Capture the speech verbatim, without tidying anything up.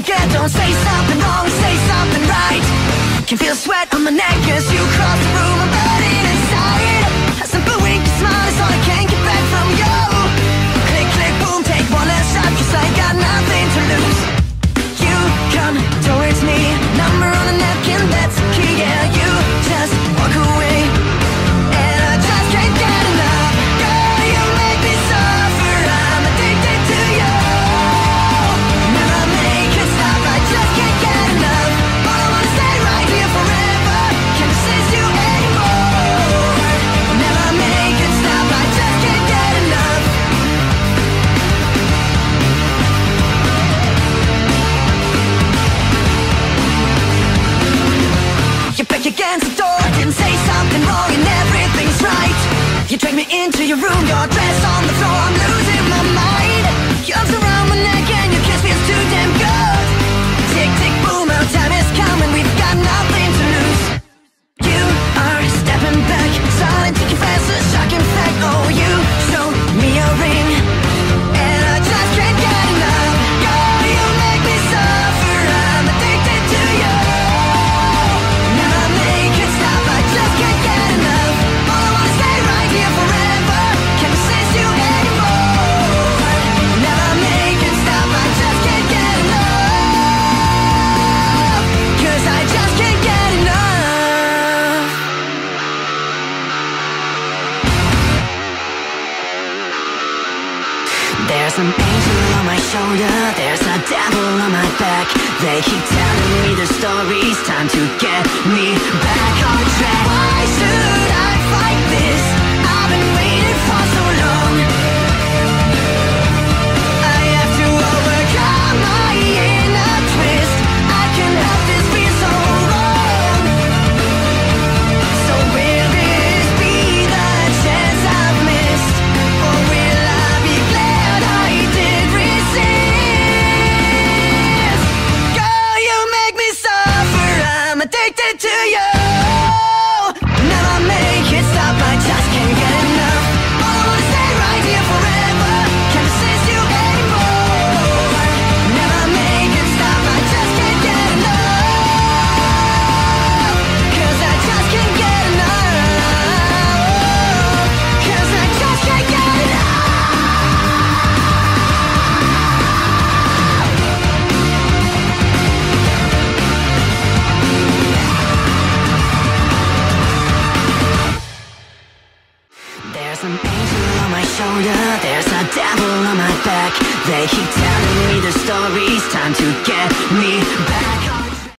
again. Don't say something wrong, say something right. Can feel sweat on my neck as you cross the room. I'm burning inside. A simple wink, your smile is all I can get back from you. Click, click, boom, take one last shot, cause I got nothing to lose. You come towards me, number on the napkin, that's the key. Yeah, you just walk away, and I just can't get enough. Girl, you make me suffer, I'm addicted to you. Never make it stop, I just can't get enough. But I wanna stay right here forever, can't resist you anymore. Never make it stop, I just can't get enough. You're back against the door, didn't say something wrong, and everything's right. You drag me into your room, your dress on the floor, I'm losing my mind. Your arms around my neck and your kiss feels too damn good. Tick, tick, boom, our time is coming, we've got nothing to lose. You are stepping back, silent, taking fast, a shocking fact. Oh, you show me a ring, and I just can't get enough. Girl, you make me suffer, I'm addicted to you. Never make it stop, I just can't get enough. All I wanna stay right here forever, can't resist you anymore. Never make it stop, I just can't get enough. Cause I just can't get enough. There's an angel on my shoulder, there's a devil on my back. They keep telling me their stories, time to get me back on track. Why should I fight this? I've been waiting for so long. I have to overcome my inner twist, I can't help this being so wrong. So will this be the chance I've missed, or will I be glad I did resist? Girl, you make me suffer, I'm addicted to you. Never make it stop, I just can't get enough. All I wanna stay right here forever, can't resist you anymore. Never make it stop, I just can't get enough. Cause I just can't get enough. Cause I just can't get enough. There's an angel on my shoulder, there's a devil on my back. They keep telling me their stories, time to get me back